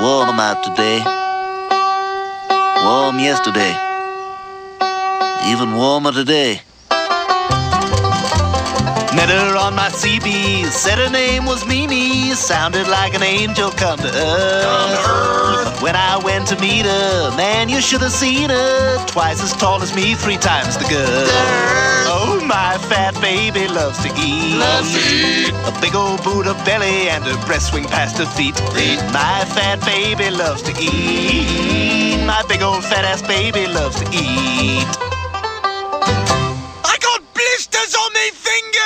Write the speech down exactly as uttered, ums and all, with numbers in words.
Warm out today, warm yesterday, even warmer today. Met her on my C B, said her name was Mimi, sounded like an angel come to earth. Come to earth. When I went to meet her, man, you should have seen her. Twice as tall as me, three times the girl. Oh, my fat baby loves to eat. Loves to eat. A big old boot of belly and her breasts swing past her feet. Eat. My fat baby loves to eat. My big old fat ass baby loves to eat. I got blisters on me fingers!